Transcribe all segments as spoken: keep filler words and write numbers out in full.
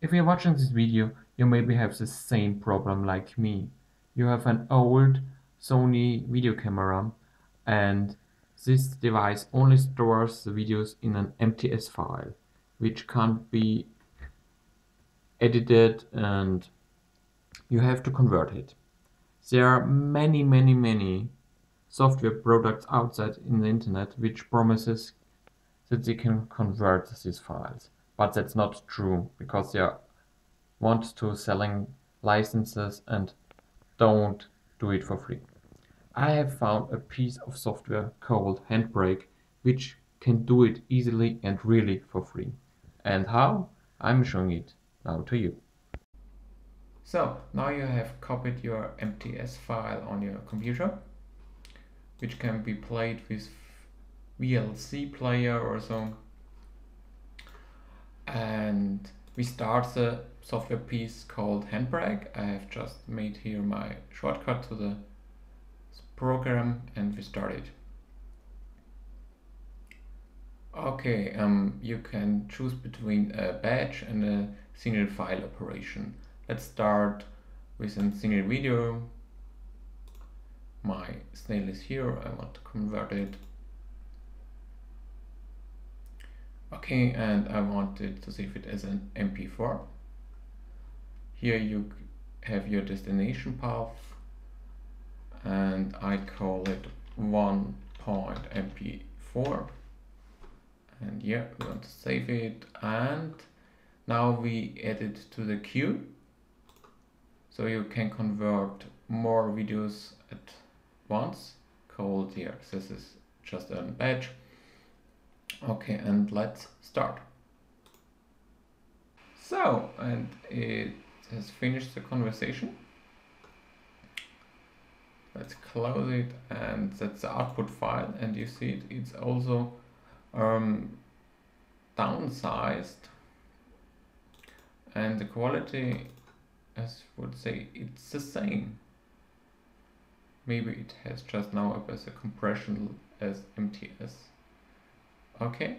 If you're watching this video, you maybe have the same problem like me. You have an old Sony video camera and this device only stores the videos in an M T S file, which can't be edited and you have to convert it. There are many, many, many software products outside in the internet which promises that they can convert these files. But that's not true, because they are, want to selling licenses and don't do it for free. I have found a piece of software called Handbrake, which can do it easily and really for free. And how? I'm showing it now to you. So, now you have copied your M T S file on your computer, which can be played with V L C player or so. And we start the software piece called Handbrake. I have just made here my shortcut to the program and we start it. Okay, um, you can choose between a batch and a single file operation. Let's start with a single video. My snail is here, I want to convert it. Okay, and I wanted to save it as an M P four. Here you have your destination path and I call it one point M P four. And yeah, we want to save it. And now we add it to the queue. So you can convert more videos at once. Called here, this is just a batch. Okay, and let's start. So, and it has finished the conversation. Let's close it, and that's the output file. And you see it, it's also um, downsized, and the quality, as I would say, it's the same. Maybe it has just now up as a compression as M T S. Okay,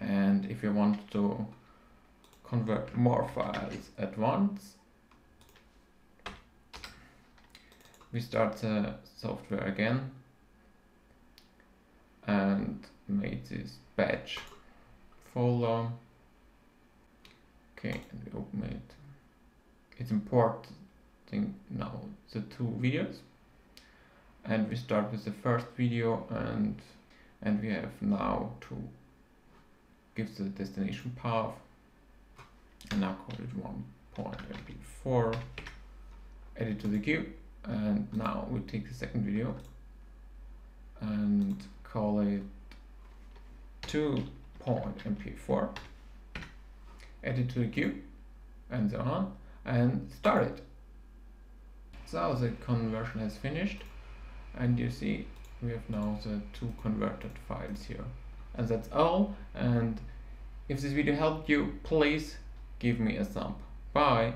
and if you want to convert more files at once, we start the software again and made this batch folder. Okay, and we open it. It's importing now the two videos, and we start with the first video, and And we have now to give the destination path, and now call it one point M P four, add it to the queue, and now we take the second video and call it two point M P four, add it to the queue, and so on, and start it. So the conversion has finished, and you see we have now the two converted files here. And that's all. And if this video helped you, please give me a thumb. Bye.